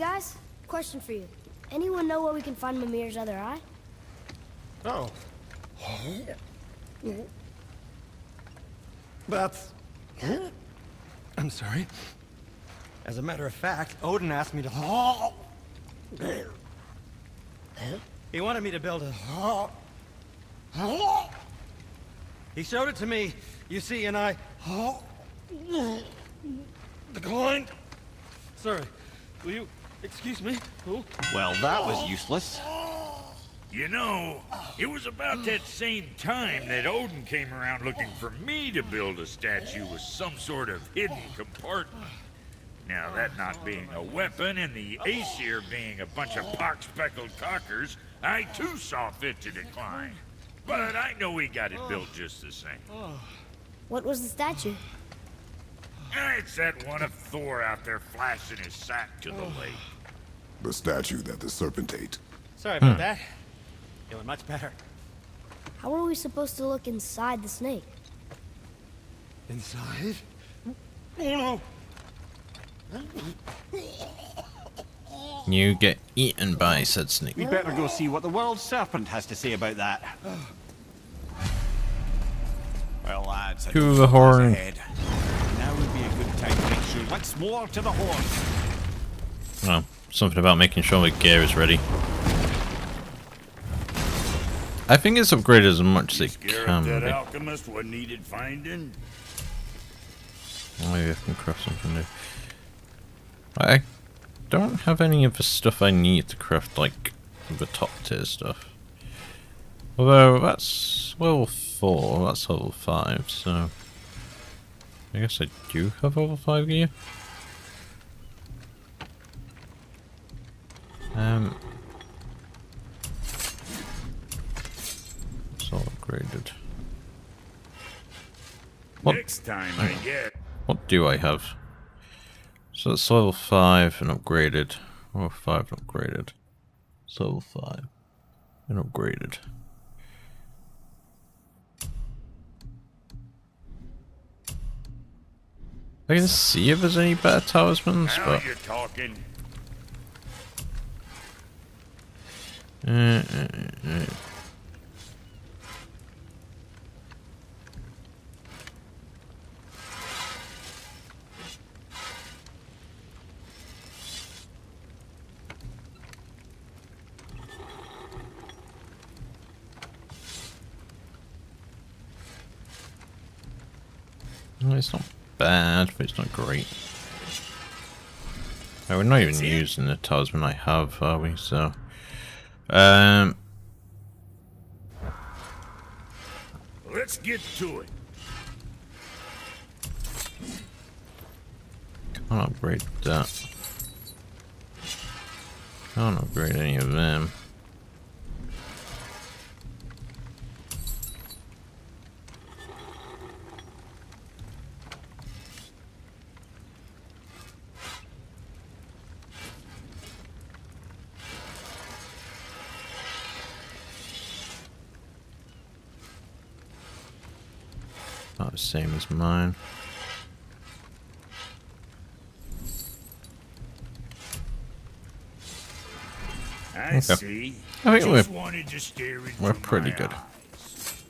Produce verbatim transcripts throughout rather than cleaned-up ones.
guys, question for you. Anyone know where we can find Mimir's other eye? Oh. That's... I'm sorry. As a matter of fact, Odin asked me to... He wanted me to build a... He showed it to me, you see, and I... Declined. Sorry. Will you... excuse me? Oh. Well, that was useless. You know, it was about that same time that Odin came around looking for me to build a statue with some sort of hidden compartment. Now, that not being a weapon and the Aesir being a bunch of pock-speckled cockers, I too saw fit to decline. But I know we got it built just the same. What was the statue? It's that one of Thor out there flashing his sack to the lake. The statue that the serpent ate. Sorry about hmm. that. Feeling much better. How are we supposed to look inside the snake? Inside? Oh no! You get eaten by said snake. We better go see what the world serpent has to say about that. Well, lads, I to the horn. Now would be a good time to make sure once more to the horn. Well, something about making sure my gear is ready. I think it's upgraded as much as they can. That alchemist was needed finding. Maybe I can craft something new. I don't have any of the stuff I need to craft, like the top tier stuff. Although that's level four, that's level five, so I guess I do have level five gear. Um. All upgraded. What? Next time I get. What do I have? So that's level five and upgraded. Level five and upgraded. It's level five and upgraded. I can see if there's any better talismans, but. Uh, uh, uh. It's not bad, but it's not great. Oh, we're not even using the talisman I have, are we? So, um, let's get to it. Can't upgrade that. Can't upgrade any of them. Not the same as mine. I okay. see. I think Just we're, to stare we're pretty good. Eyes.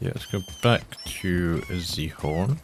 Yeah, let's go back to the horn.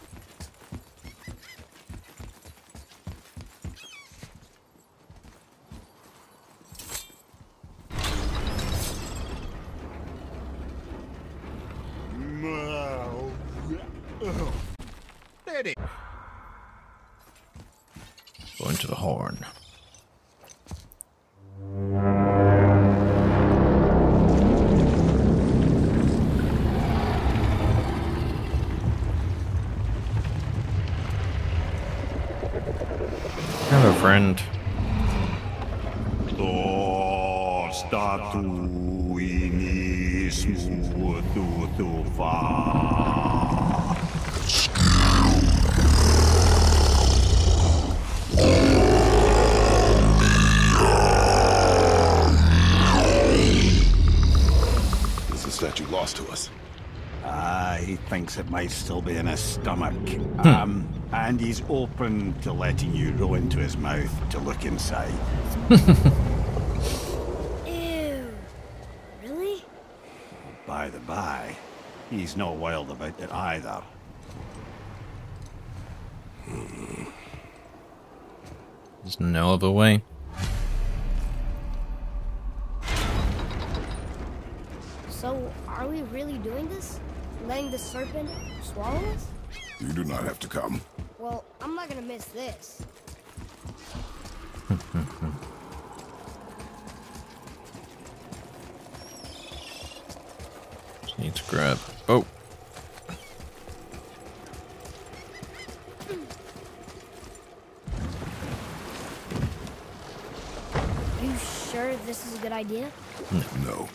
Uh, he thinks it might still be in his stomach. Hmm. Um, and he's open to letting you roll into his mouth to look inside. Ew. Really? By the by, he's not wild about it either. Hmm. There's no other way. So, are we really doing this? Letting the serpent swallow us? You do not have to come. Well, I'm not gonna miss this. Just need to grab. Oh. You sure this is a good idea? No.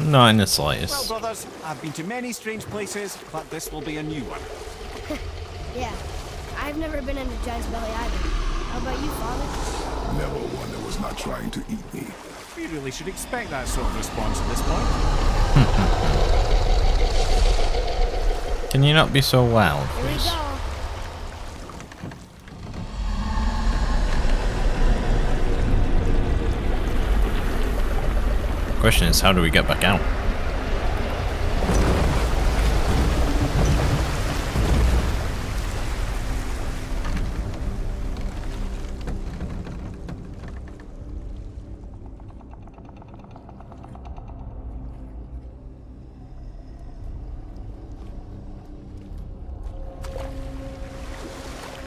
Not in the slightest. Well, brothers, I've been to many strange places, but this will be a new one. Yeah, I've never been in a giant's belly either. How about you, Father? Never one that was not trying to eat me. We really should expect that sort of response at this point. Can you not be so loud, please? Here we go. Question is, how do we get back out?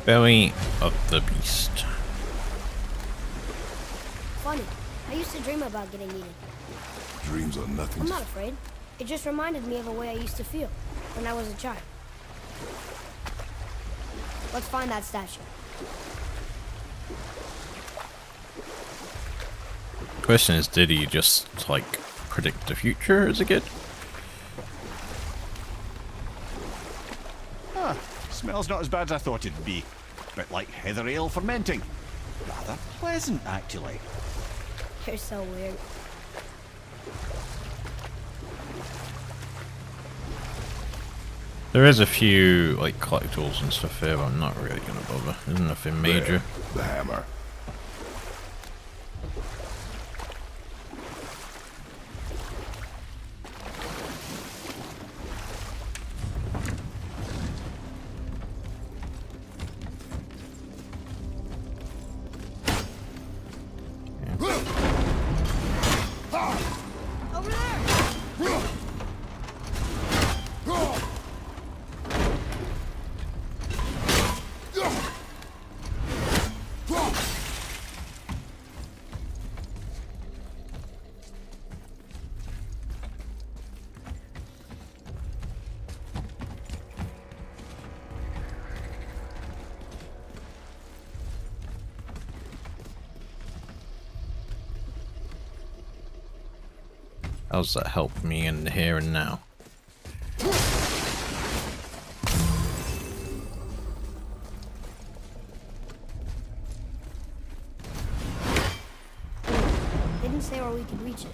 Belly of the beast. Funny, I used to dream about getting eaten. Dreams are nothing. I'm not afraid. It just reminded me of a way I used to feel when I was a child. Let's find that statue. Question is, did he just like predict the future as a kid? Ah, smells not as bad as I thought it'd be. A bit like heather ale fermenting. Rather pleasant, actually. You're so weird. There is a few like collectibles and stuff here, but I'm not really gonna bother. There's nothing major. There, the hammer. How does that help me in the here and now? They didn't say where we could reach it.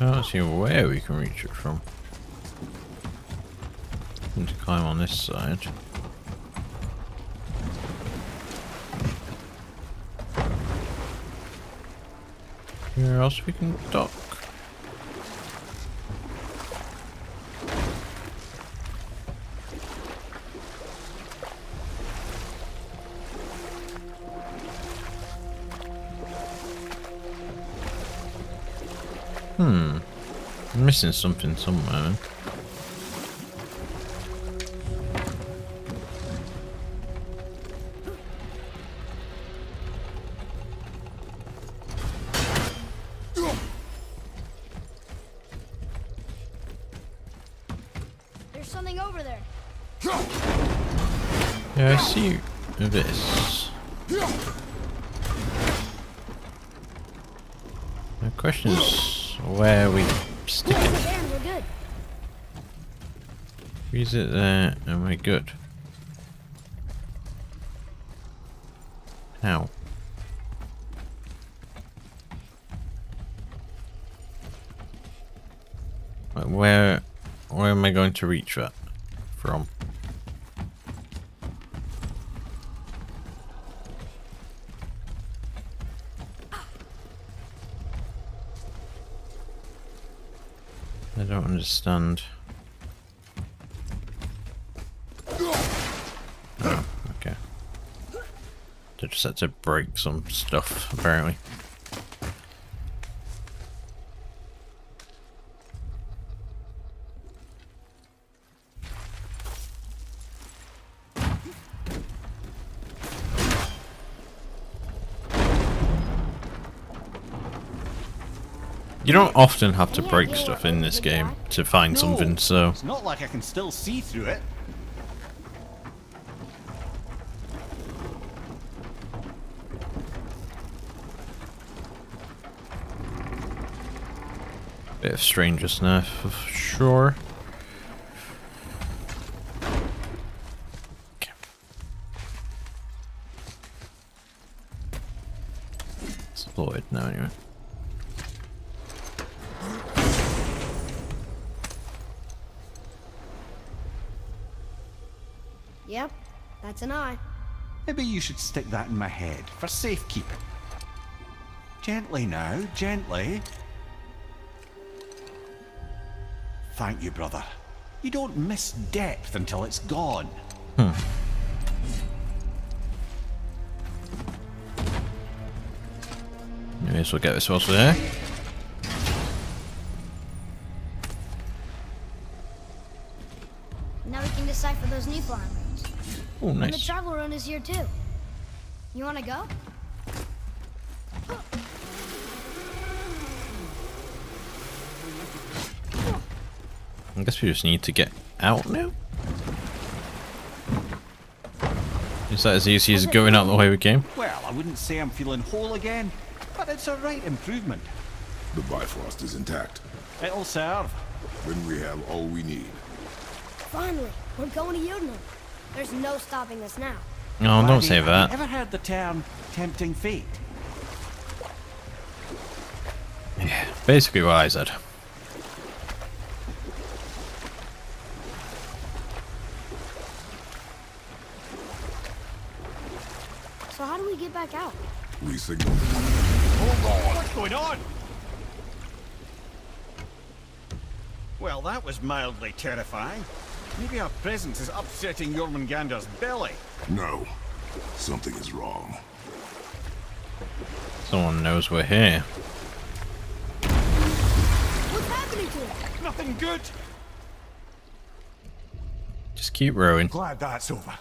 I don't see where we can reach it from. Need to climb on this side. Where else we can dock? Hmm. I'm missing something somewhere. over there. Yeah, I see this. The question is where we stick it. Freeze it there and we're good. How? Where, where am I going to reach that from? I don't understand. Oh, okay. They just had to break some stuff, apparently. You don't often have to break stuff in this game to find no, something, so... It's not like I can still see through it. Bit of strangeness now, for sure. Okay. It's void now, anyway. Yep, that's an eye. Maybe you should stick that in my head for safekeeping. Gently now, gently. Thank you, brother. You don't miss depth until it's gone. Hmm. Anyways, we'll get this also there. Now we can decipher those Niflheim. Oh, nice. And the travel rune is here too. You want to go? I guess we just need to get out now. Is that as easy as going out the way we came? Well, I wouldn't say I'm feeling whole again, but it's a right improvement. The Bifrost is intact. It'll serve. Then we have all we need. Finally, we're going to Jotunheim. There's no stopping us now. No, oh, don't say that. Ever heard the term tempting fate? Yeah, basically what I said. So how do we get back out? We signal. Hold on. What's going on? Well, that was mildly terrifying. Maybe our presence is upsetting Jormungandr's belly. No. Something is wrong. Someone knows we're here. What's happening to us? Nothing good. Just keep rowing. Glad that's over.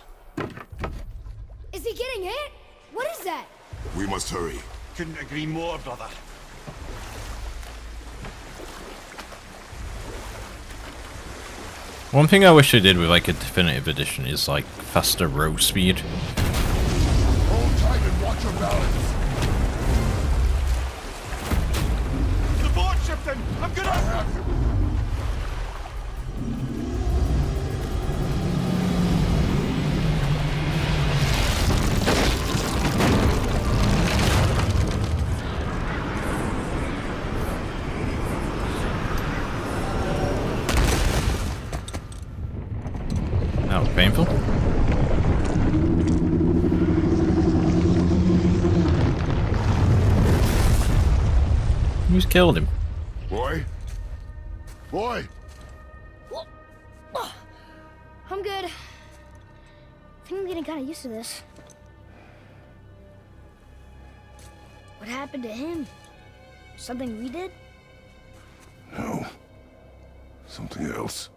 Is he getting hit? What is that? We must hurry. Couldn't agree more, brother. One thing I wish I did with like a definitive edition is like faster row speed. Hold tight and watch your balance. The board shifting! I'm gonna painful. Who's killed him? Boy? Boy! I'm good. I think I'm getting kind of used to this. What happened to him? Something we did? No. Something else.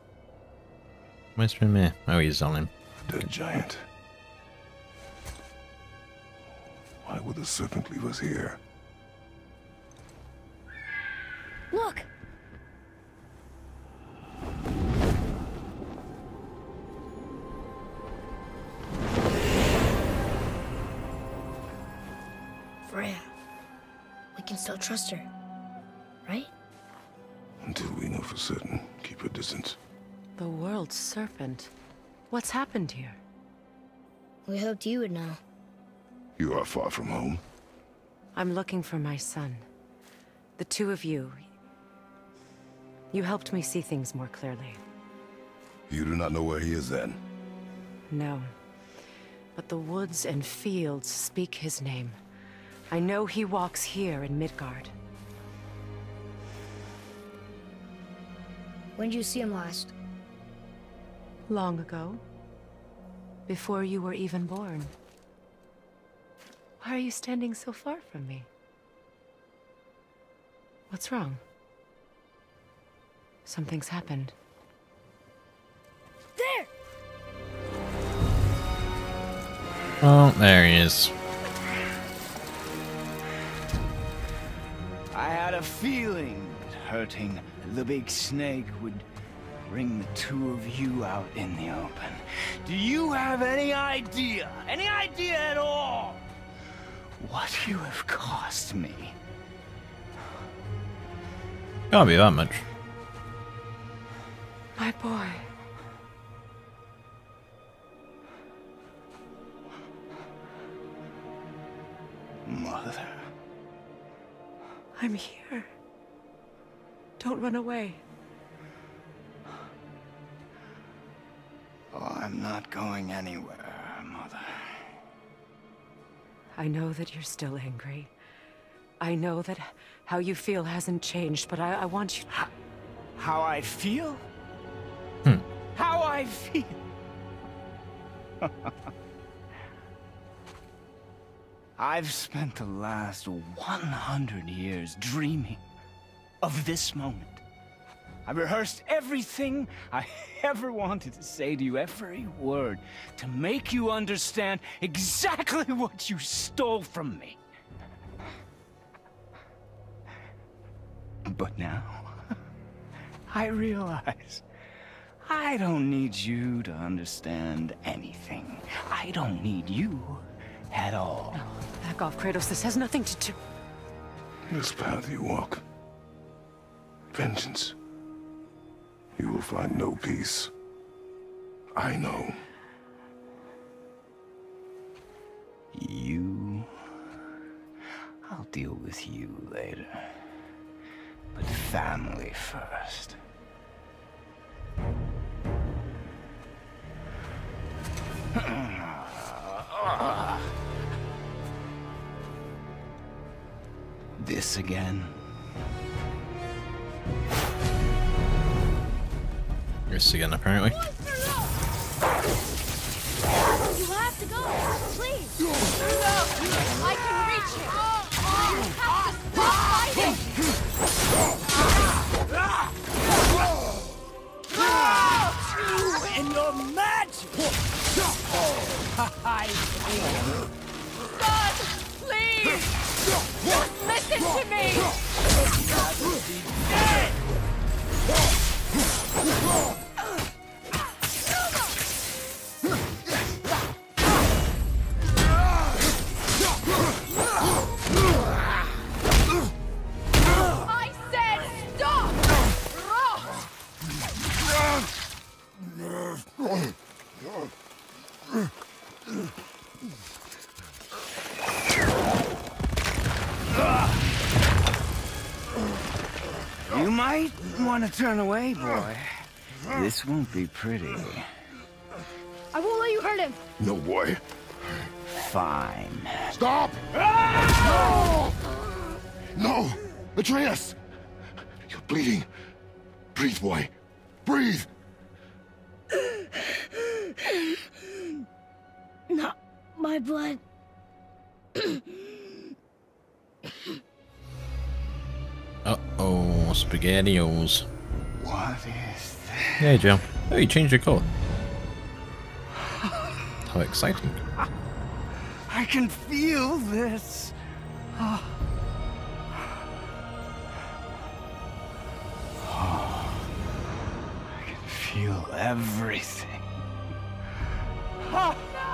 Where's Mimir? Oh, he's on him. The giant. Why would the serpent leave us here? Look! can still trust her, right? Until we know for certain, keep her distance. The world's serpent. What's happened here? We hoped you would know. You are far from home. I'm looking for my son. The two of you. You helped me see things more clearly. You do not know where he is then? No. But the woods and fields speak his name. I know he walks here in Midgard. When did you see him last? Long ago. Before you were even born. Why are you standing so far from me? What's wrong? Something's happened. There! Oh, there he is. I had a feeling that hurting the big snake would bring the two of you out in the open. Do you have any idea, any idea at all, what you have cost me? Can't be that much. My boy. Mother. I'm here. Don't run away. Oh, I'm not going anywhere, Mother. I know that you're still angry. I know that how you feel hasn't changed, but I, I want you... How, how I feel? Hmm. How I feel? I've spent the last one hundred years dreaming of this moment. I rehearsed everything I ever wanted to say to you, every word, to make you understand exactly what you stole from me. But now, I realize I don't need you to understand anything. I don't need you at all. No, back off, Kratos. This has nothing to do... This path you walk. Vengeance. You will find no peace. I know. You... I'll deal with you later. But family first. This again. This again, apparently. You have to go, please. No. I can reach him. You have to stop fighting. You and your magic. I see. God, please. Just listen to me. God will be dead. I said stop! You might want to turn away, boy. This won't be pretty. I won't let you hurt him. No, boy. Fine. Stop! Ah! No! Atreus! You're bleeding. Breathe, boy. Breathe! Not my blood. Uh-oh, SpaghettiOs. What is this? Hey, Joe. Oh, you changed your color. How exciting. I can feel this. Oh. Oh. I can feel everything. Oh. No!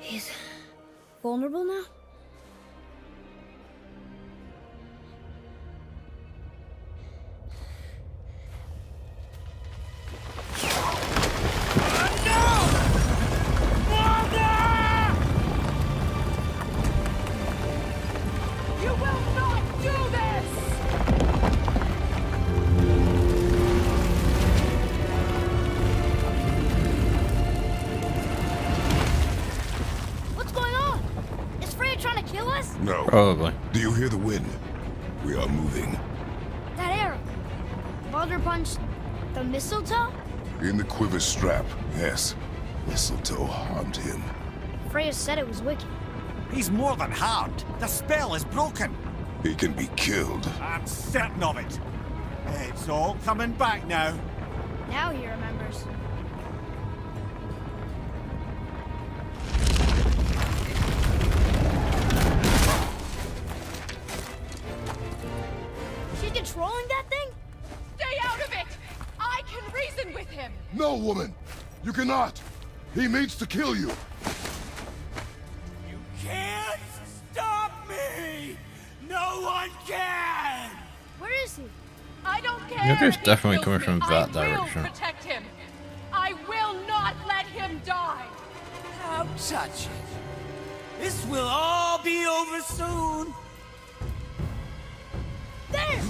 He's vulnerable now? Probably. Do you hear the wind? We are moving. That arrow. Baldur punched the mistletoe? In the quiver strap, yes. Mistletoe harmed him. Freya said it was wicked. He's more than harmed. The spell is broken. He can be killed. I'm certain of it. It's all coming back now. Now he remembers. No, woman! You cannot! He means to kill you! You can't stop me! No one can! Where is he? I don't care! Joker's definitely coming from that direction. I will protect him! I will not let him die! How touching! This will all be over soon! There!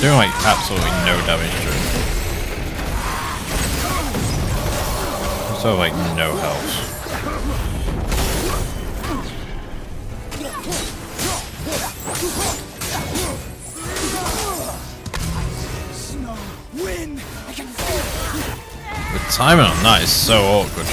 Doing like absolutely no damage to him. So like no health. The timing on that is so awkward.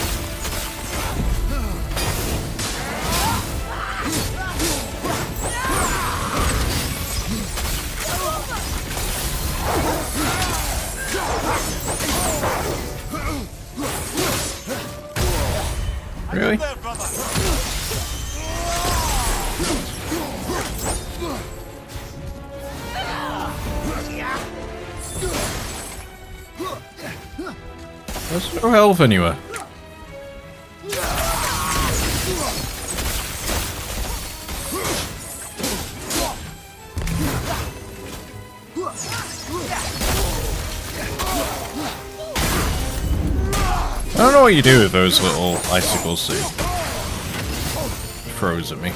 Really? There's no health anywhere. I don't know what you do with those little icicles that he throws at me.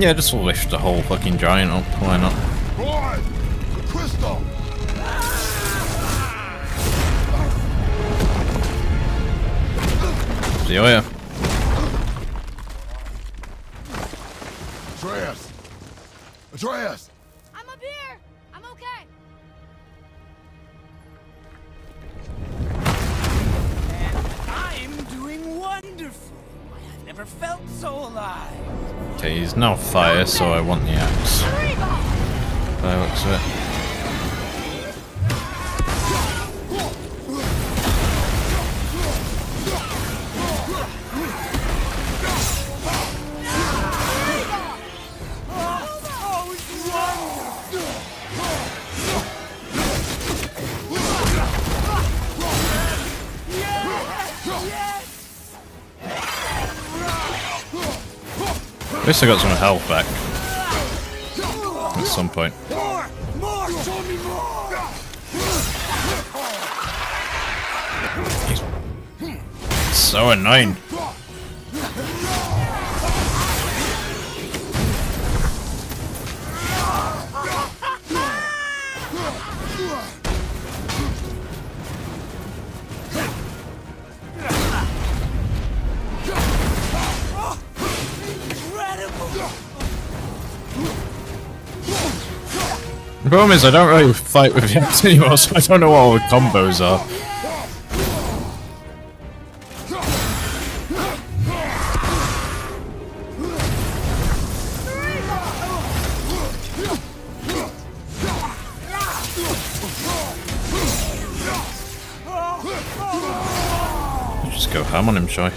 Yeah, just lift the whole fucking giant up, why not? Crystal! Jo, jo. Atreus! Atreus! I'm up here! I'm okay! And I'm doing wonderful! I have never felt so alive! Okay, he's now fire, so I want the axe. By the looks of it. At least I got some health back at some point. More, more, show me more. He's so annoying. The problem is I don't really fight with him anymore, so I don't know what all the combos are. I'll just go ham on him, shall I?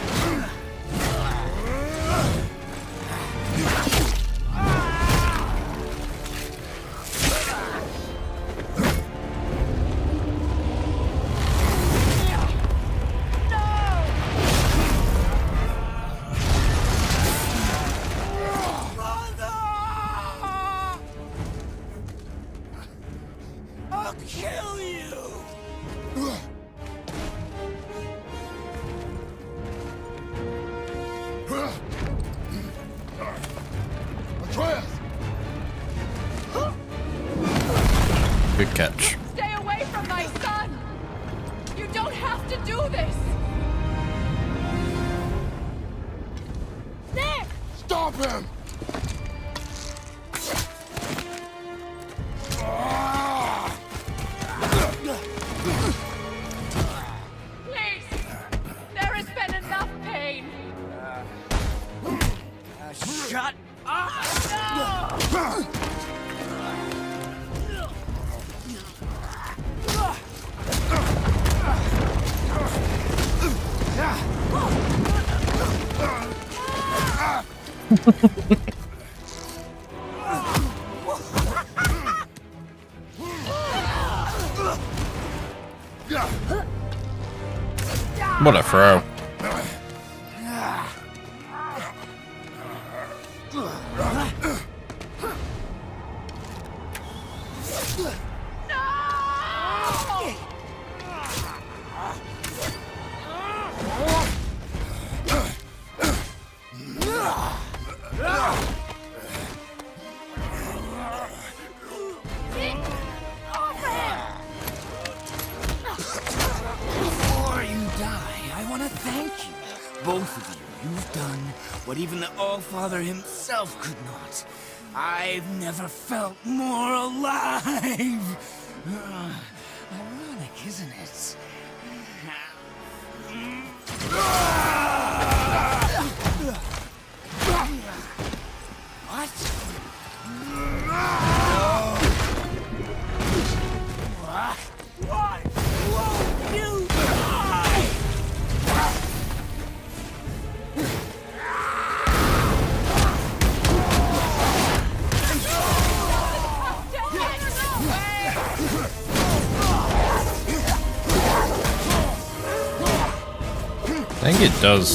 Good catch. Stay away from my son! You don't have to do this! Nick! Stop him! Please! There has been enough pain! Uh, shut up! No! What a throw. Father himself could not. I've never felt more alive. Uh, ironic, isn't it? What? What? What? Won't you die? I think it does.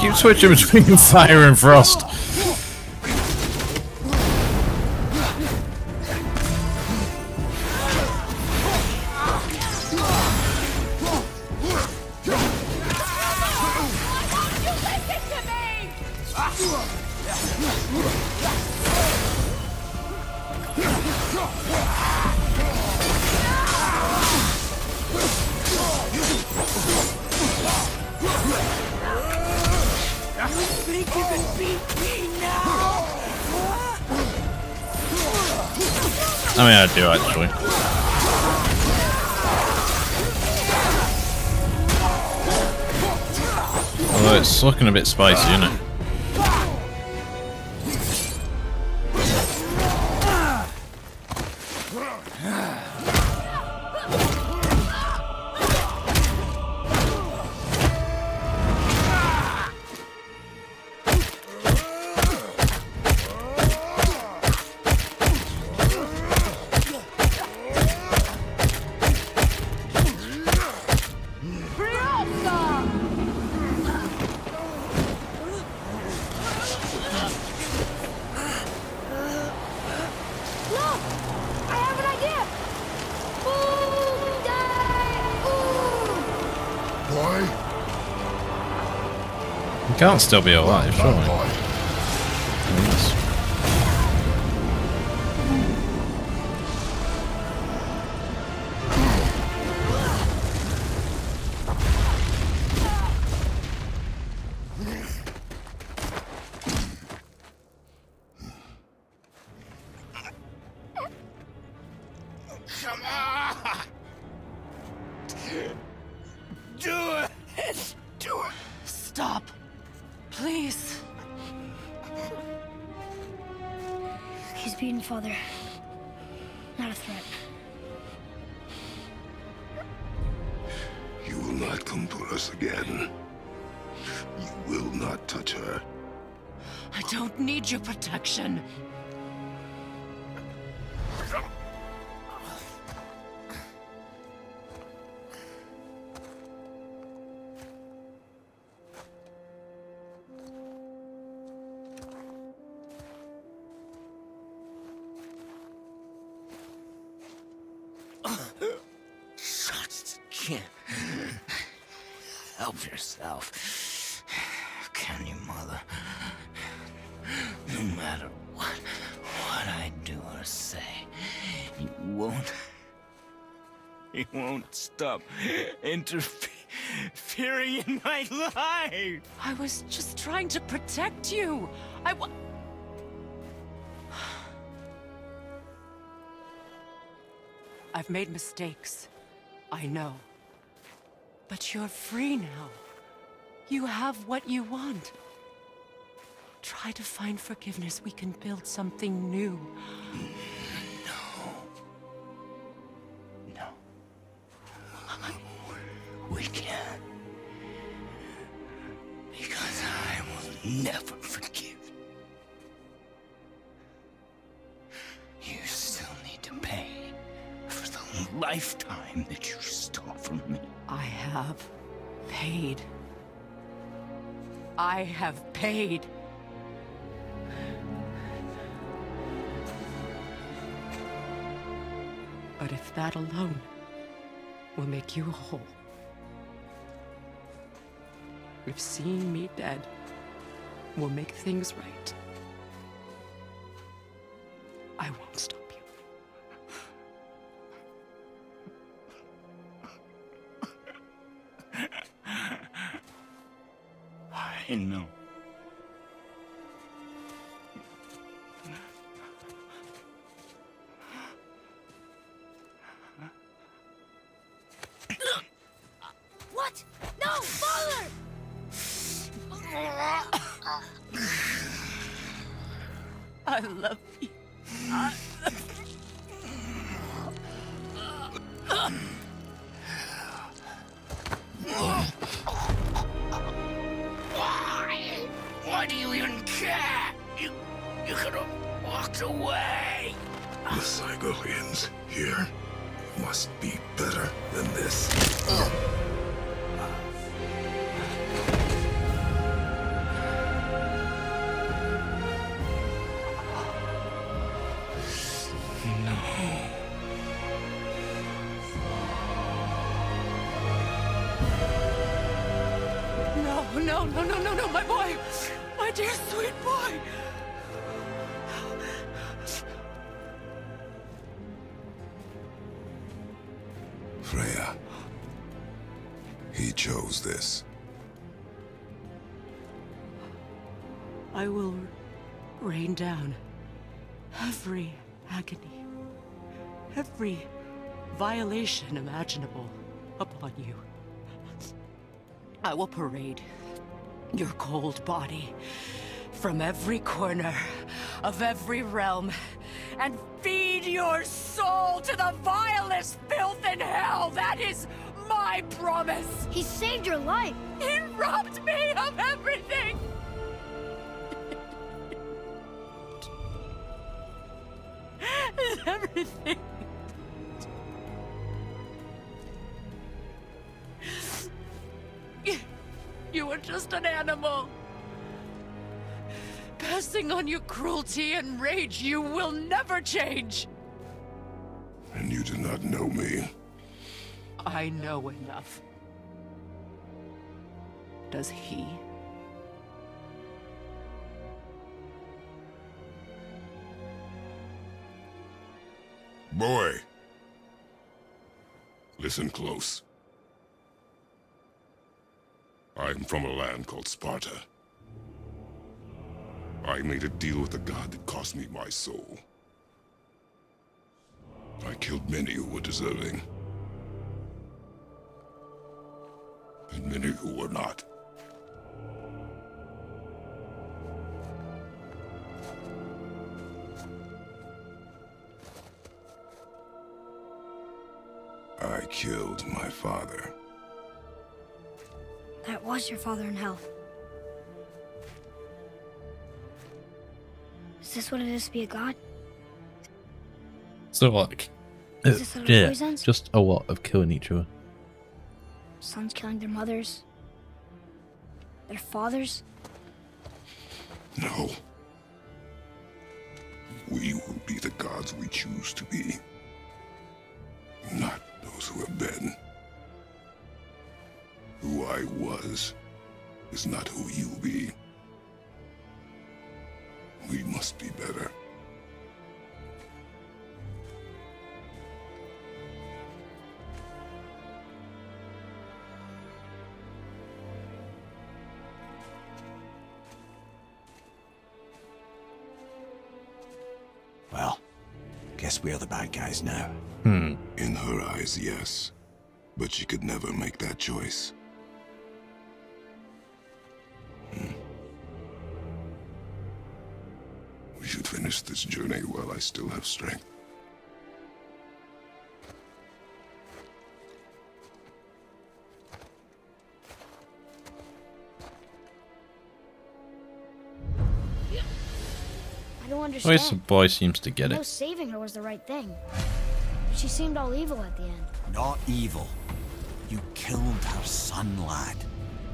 keep switching between fire and frost. I mean, I do actually. Although it's looking a bit spicy, isn't it? You can't still be alive, surely. Come on! Do it! Do it! Stop! Please. He's beaten, Father. Not a threat. You will not come for us again. You will not touch her. I don't need your protection. Help yourself, can you, Mother? No matter what, what I do or say, you won't, you won't stop interfering in my life. I was just trying to protect you. I wa- I've made mistakes, I know. But you're free now. You have what you want. Try to find forgiveness. We can build something new. No. No. I... We can't. Because I will never forgive. You still need to pay for the lifetime that you stole from me. I have paid. I have paid. But if that alone will make you whole, if seeing me dead will make things right, I won't stop. I know. What? No, Baldur! I love you. I love you. Why do you even care? You, you could have walked away. The cycle ends here. It must be better than this. no, no, no, no, no, my boy! My dear sweet boy! Freya. He chose this. I will rain down every agony, every violation imaginable upon you. I will parade your cold body from every corner of every realm and feed your soul to the vilest filth in hell. That is my promise. He saved your life. He robbed me of everything. Everything. You were just an animal. Passing on your cruelty and rage, you will never change. And you do not know me. I know enough. Does he? Boy, listen close. I'm from a land called Sparta. I made a deal with the god that cost me my soul. I killed many who were deserving, and many who were not. I killed my father. That was your father in hell. Is this what it is to be a god? So like, uh, yeah, just a lot of killing each other. Sons killing their mothers, their fathers. No. We will be the gods we choose to be. Not those who have been. Who I was is not who you be. We must be better. Well, guess we are the bad guys now. Hmm. In her eyes, yes. But she could never make that choice. Hmm. We should finish this journey while I still have strength. I don't understand. At least the boy seems to get it. No, saving her was the right thing. She seemed all evil at the end. Not evil. You killed her son, lad.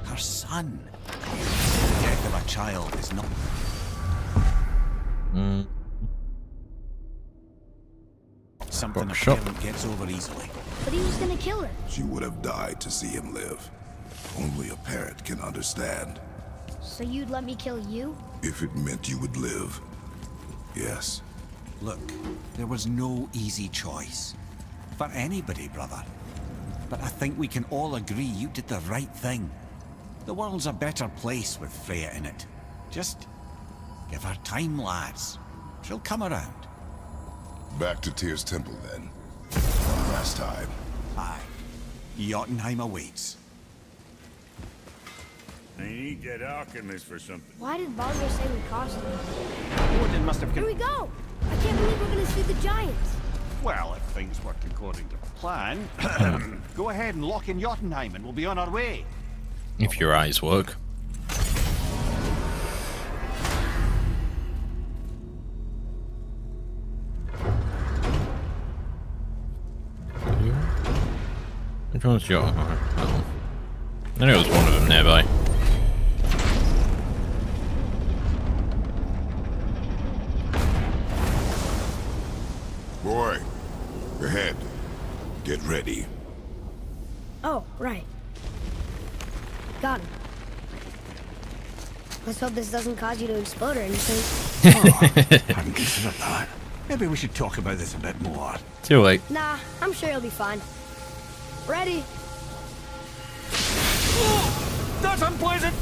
Her son. The death of a child is not... Mm. Something a parent gets over easily. But he was gonna kill her. She would have died to see him live. Only a parent can understand. So you'd let me kill you? If it meant you would live. Yes. Look, there was no easy choice. For anybody, brother. But I think we can all agree you did the right thing. The world's a better place with Freya in it. Just give her time, lads. She'll come around. Back to Tyr's temple, then. One last time. Aye. Jotunheim awaits. I need that alchemist for something. Why did Baldur say we cost him? Odin must have... Here we go! I can't believe we're gonna see the giants. Well, if things work according to plan, go ahead and lock in Jotunheim and we'll be on our way. If your eyes work. Which one's Jotunheim? Oh. I knew it was one of them nearby. Boy, ahead. Get ready. Oh, right. Got him. Let's hope this doesn't cause you to explode or anything. Oh, I haven't considered that. Maybe we should talk about this a bit more. Too late. Nah, I'm sure you'll be fine. Ready? Oh, that's unpleasant.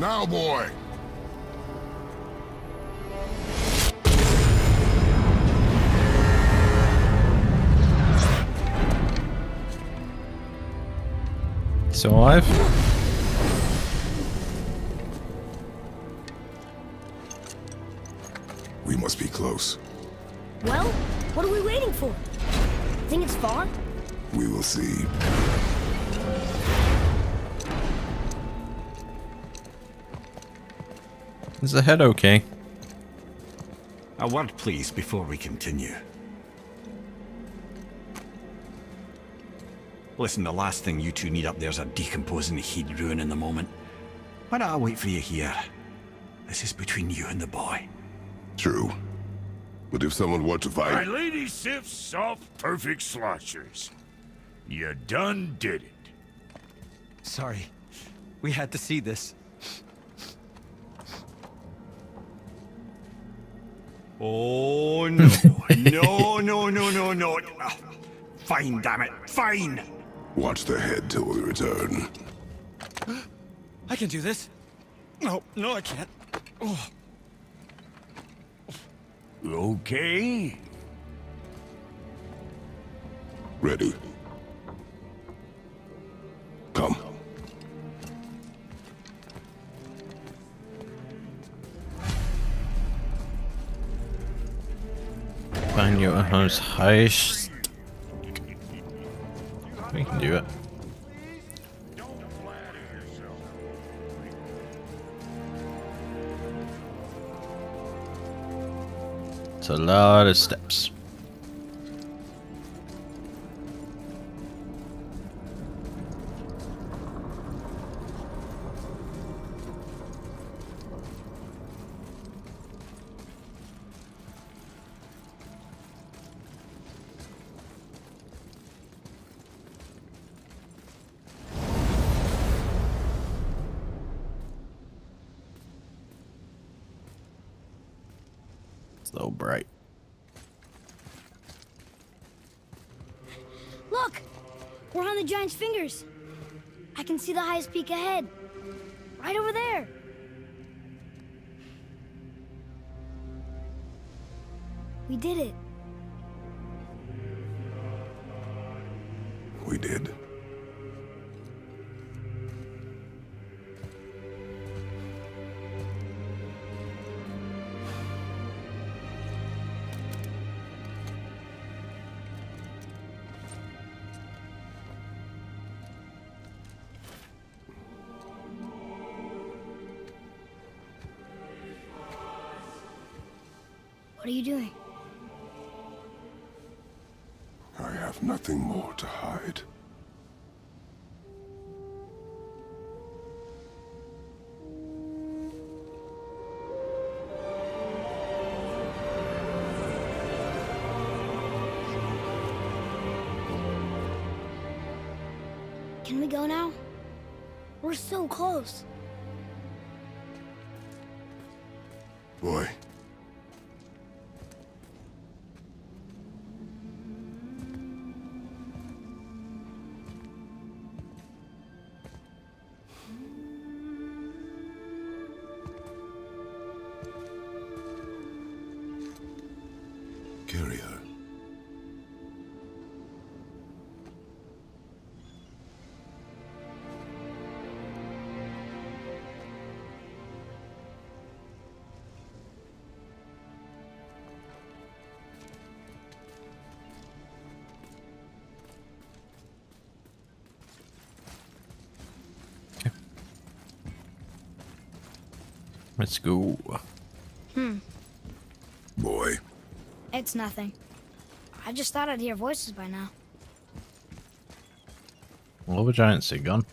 Now, boy. Still alive? We must be close. Well, what are we waiting for? Think it's far? We will see. Is the head okay? A word, please, before we continue. Listen, the last thing you two need up there's a decomposing heat ruin in the moment. Why don't I wait for you here? This is between you and the boy. True. But if someone were to fight... My lady sifts soft, perfect sloshers. You done did it. Sorry. We had to see this. Oh, no. No, no, no, no, no. Fine, damn it. Fine. Watch the head till we return. I can do this. No, no, I can't. Oh. Okay. Ready. Come. Find your house heist. We can do it. It's a lot of steps. So bright. Look! We're on the giant's fingers. I can see the highest peak ahead. Right over there. We did it. We did. What are you doing? I have nothing more to hide. Can we go now? We're so close. Boy. Let's go. Hmm. Boy. It's nothing. I just thought I'd hear voices by now. Well, the giants are gone.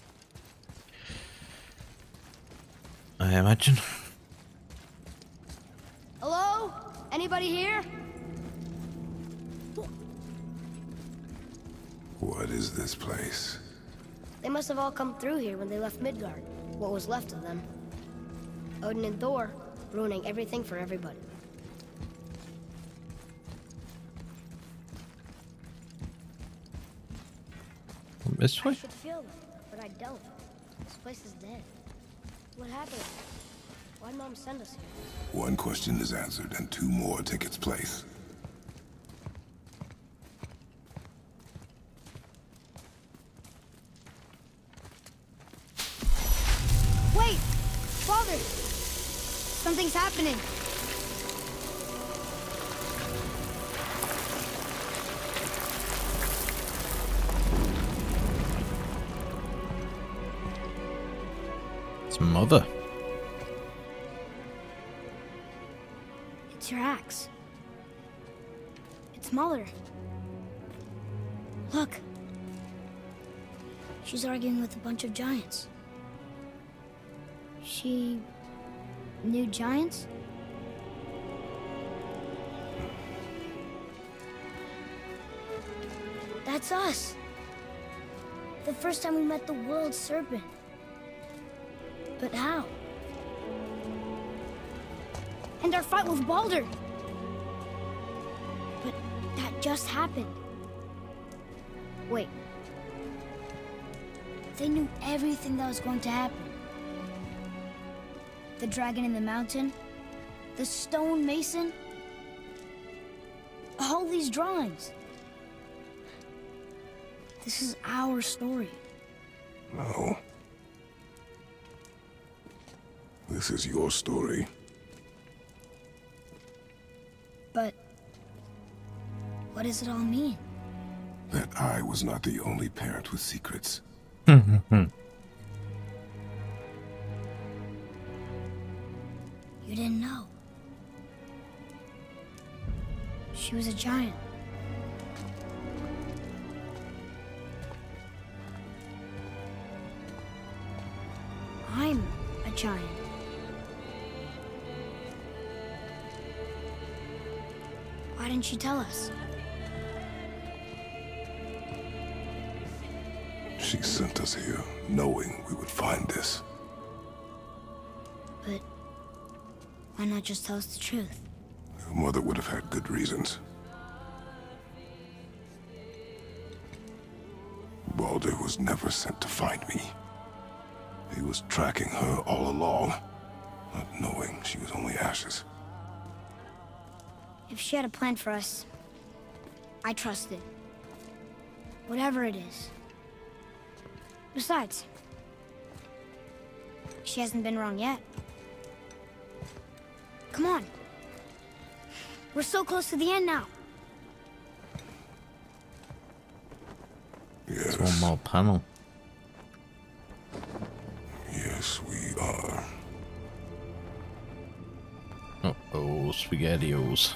I imagine. Hello? Anybody here? What is this place? They must have all come through here when they left Midgard, what was left of them. Odin and Thor, ruining everything for everybody. This way? I should feel them, but I don't. This place is dead. What happened? Why'd Mom send us here? One question is answered, and two more take its place. Wait! Father! Something's happening. It's Mother. It's your axe. It's Mother. Look. She's arguing with a bunch of giants. She knew giants? That's us. The first time we met the world serpent. But how? And our fight with Baldur. But that just happened. Wait. They knew everything that was going to happen. The dragon in the mountain, the stone mason, all these drawings. This is our story. No. This is your story. But what does it all mean? That I was not the only parent with secrets. You didn't know. She was a giant. I'm a giant. Why didn't she tell us? She sent us here knowing we would find this. But why not just tell us the truth? Your mother would have had good reasons. Baldur was never sent to find me. He was tracking her all along, not knowing she was only ashes. If she had a plan for us, I trust it. Whatever it is. Besides, she hasn't been wrong yet. Come on. We're so close to the end now. Yes. There's one more panel. Yes, we are. Uh-oh, spaghettios.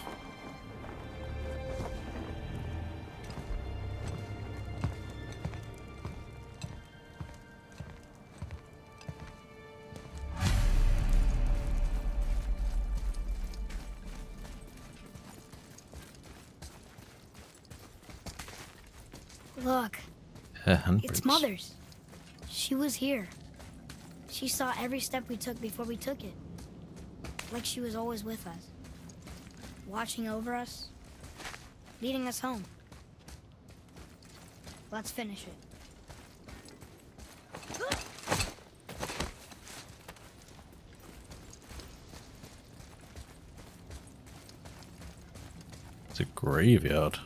Look, it's Mother's. She was here. She saw every step we took before we took it. Like she was always with us. Watching over us. Leading us home. Let's finish it. It's a graveyard.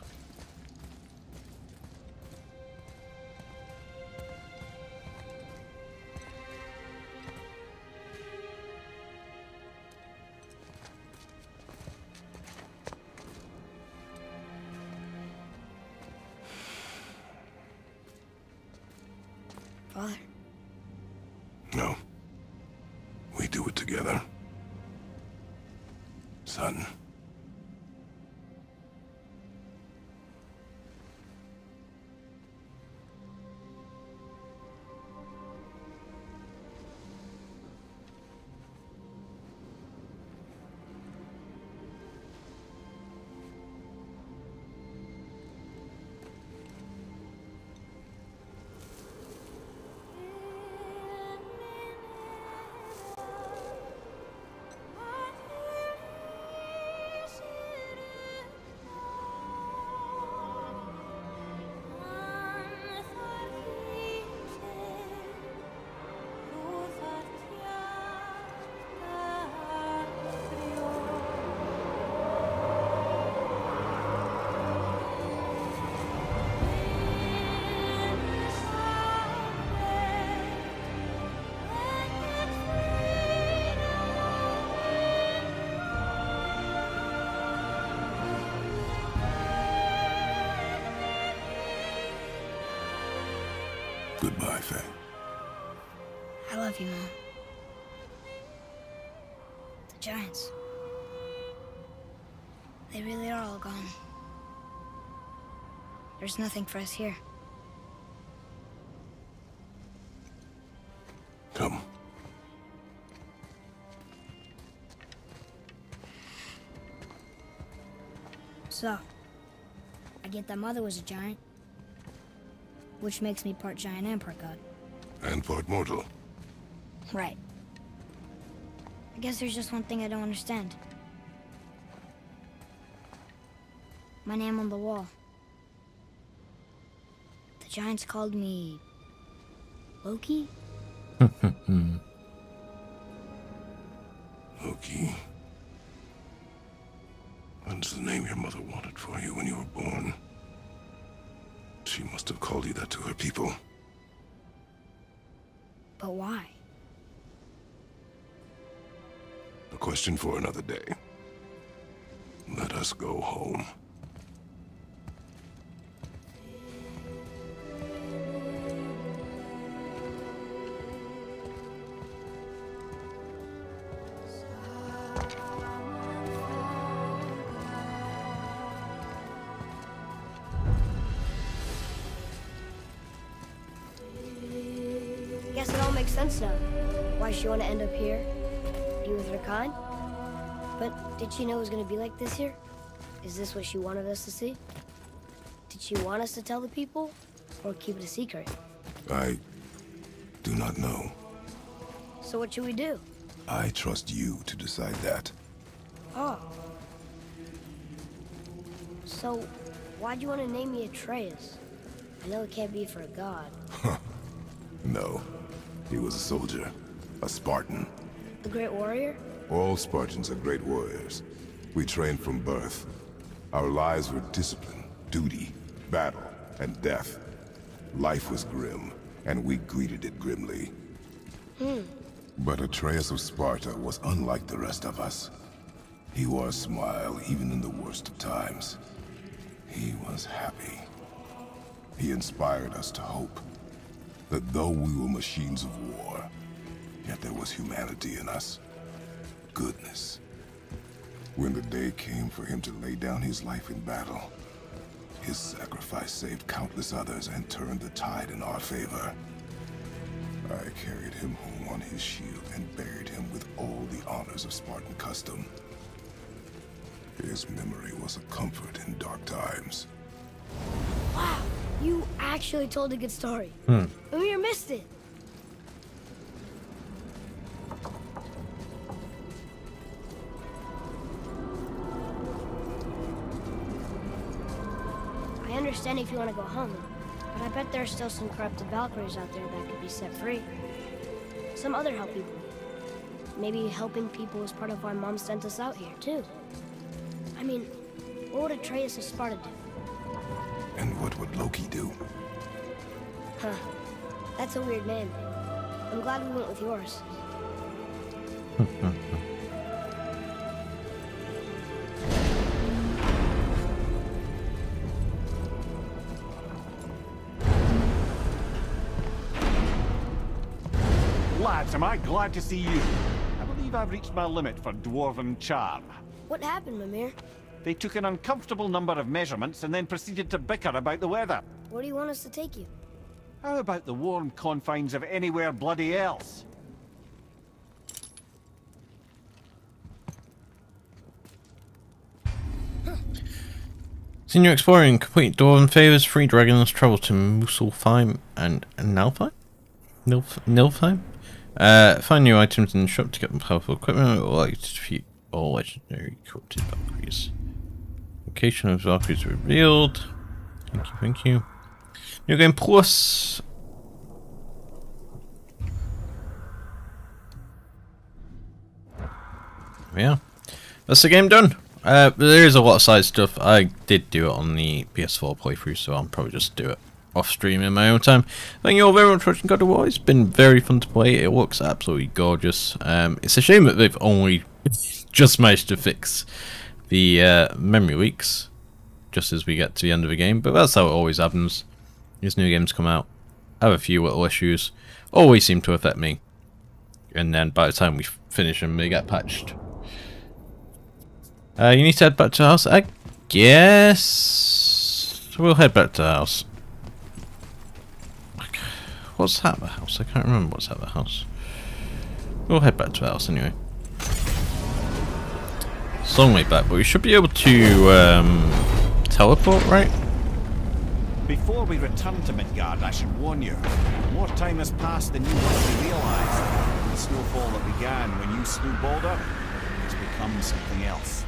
Goodbye, Faye. I love you, Mom. The giants. They really are all gone. There's nothing for us here. Come. So, I get that Mother was a giant, which makes me part giant and part god. And part mortal. Right. I guess there's just one thing I don't understand. My name on the wall. The giants called me... Loki? Loki. That's the name your mother wanted for you when you were born. She must have called you that to her people. But why? A question for another day. Let us go home. Why she want to end up here, be with her kind? But did she know it was going to be like this here? Is this what she wanted us to see? Did she want us to tell the people, or keep it a secret? I do not know. So what should we do? I trust you to decide that. Oh. So, why'd you want to name me Atreus? I know it can't be for a god. No. He was a soldier, a Spartan. A great warrior? All Spartans are great warriors. We trained from birth. Our lives were discipline, duty, battle, and death. Life was grim, and we greeted it grimly. Hmm. But Atreus of Sparta was unlike the rest of us. He wore a smile even in the worst of times. He was happy. He inspired us to hope. That though we were machines of war, yet there was humanity in us. Goodness. When the day came for him to lay down his life in battle, his sacrifice saved countless others and turned the tide in our favor. I carried him home on his shield and buried him with all the honors of Spartan custom. His memory was a comfort in dark times. Wow! You actually told a good story. Hmm. Mimir missed it. I understand if you want to go home, but I bet there are still some corrupted Valkyries out there that could be set free. Some other help people. Maybe helping people is part of why Mom sent us out here, too. I mean, what would Atreus of Sparta do? And what would Loki do? Huh. That's a weird name. I'm glad we went with yours. Lads, am I glad to see you. I believe I've reached my limit for dwarven charm. What happened, Mimir? They took an uncomfortable number of measurements and then proceeded to bicker about the weather. Where do you want us to take you? How about the warm confines of anywhere bloody else? Senior exploring, complete dwarven favors, free dragons, travel to Muspelheim and Niflheim? Nilf Nilfheim? Uh, find new items in the shop to get powerful equipment or like to defeat all legendary corrupted Valkyries. Location of Valkyries revealed. Thank you, thank you. New game plus. Yeah, that's the game done. Uh, there is a lot of side stuff. I did do it on the P S four playthrough, so I'll probably just do it off stream in my own time. Thank you all very much for watching God of War. It's been very fun to play. It looks absolutely gorgeous. Um, it's a shame that they've only just managed to fix the uh, memory leaks just as we get to the end of the game, but that's how it always happens. These new games come out I have a few little issues. Always seem to affect me. And then by the time we finish them, they get patched. Uh, you need to head back to the house? I guess... We'll head back to the house. What's at the house? I can't remember what's at the house. We'll head back to the house anyway. It's a long way back, but we should be able to um, teleport, right? Before we return to Midgard, I should warn you, more time has passed than you must realized. The snowfall that began when you slew Baldur has become something else.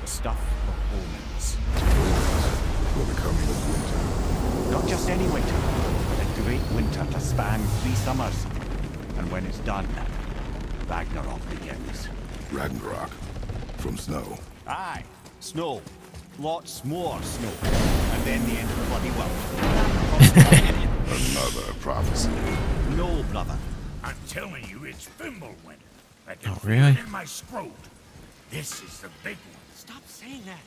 The stuff of omens. We're becoming winter. Not just any winter, but a great winter to span three summers. And when it's done, Ragnarok begins. Ragnarok? From snow? Aye, snow. Lots more snow. Then the end of the bloody world. Another prophecy. No, brother. I'm telling you, it's Fimbulwinter. I can oh, really? Feel it in my scrote. This is the big one. Stop saying that.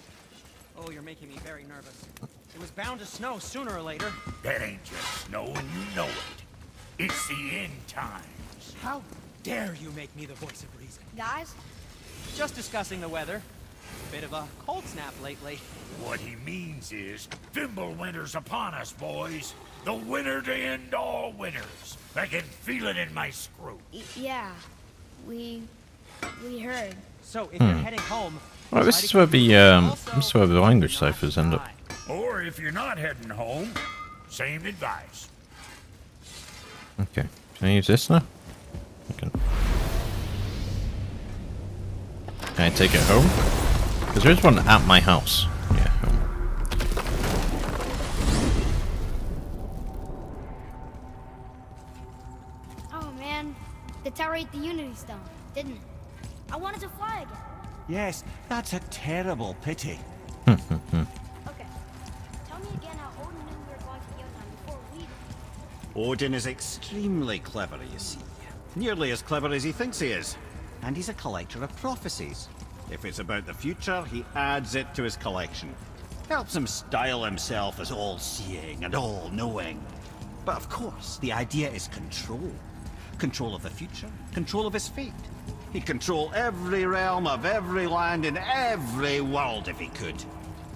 Oh, you're making me very nervous. It was bound to snow sooner or later. That ain't just snow, and you know it. It's the end times. How dare you make me the voice of reason? Guys? Just discussing the weather. Bit of a cold snap lately. What he means is, Fimbulwinter's upon us, boys. The winter to end all winters. I can feel it in my screw. Yeah, we we heard. So if hmm. you're heading home, well, this is where the um, this is where the language ciphers end up. Or if you're not heading home, same advice. Okay, can I use this now? Okay. Can I take it home? Because there is one at my house. Yeah. Oh man, the tower ate the Unity Stone, didn't it? I wanted to fly again. Yes, that's a terrible pity. Okay, tell me again how Odin knew we were going to Jotunheim before we did. Odin is extremely clever, you see. Nearly as clever as he thinks he is. And he's a collector of prophecies. If it's about the future, he adds it to his collection. Helps him style himself as all-seeing and all-knowing. But of course, the idea is control. Control of the future, control of his fate. He'd control every realm of every land in every world if he could.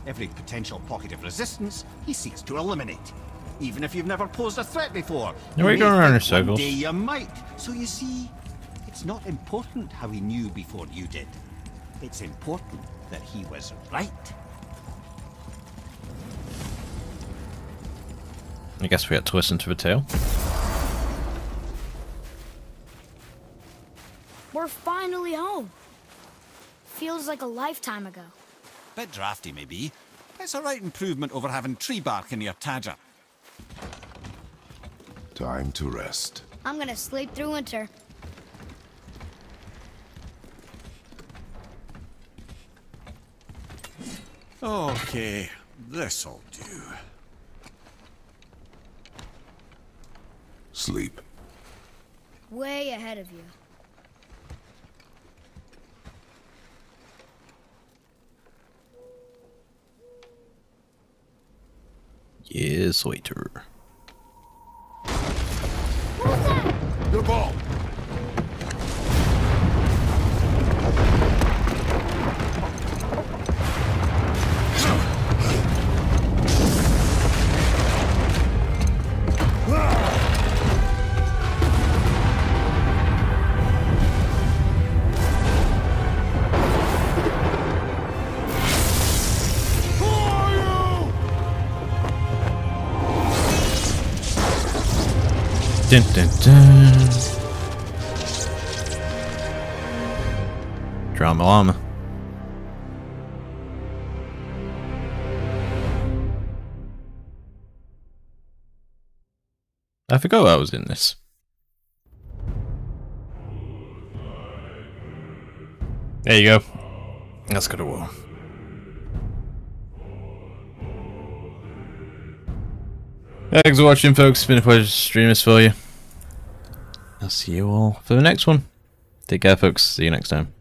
Every potential pocket of resistance, he seeks to eliminate. Even if you've never posed a threat before. No, we're going around in circles. One day you might. So you see, it's not important how he knew before you did. It's important that he was right. I guess we had to listen to the tale. We're finally home. Feels like a lifetime ago. Bit drafty, maybe. It's a right improvement over having tree bark in your tadger. Time to rest. I'm gonna sleep through winter. Okay, this'll do. Sleep. Way ahead of you. Years later. What was that? Your ball. Dun, dun, dun. Drama llama. I forgot I was in this. There you go. Let's go to war. Thanks for watching, folks. It's been a pleasure to stream this for you. I'll see you all for the next one. Take care, folks. See you next time.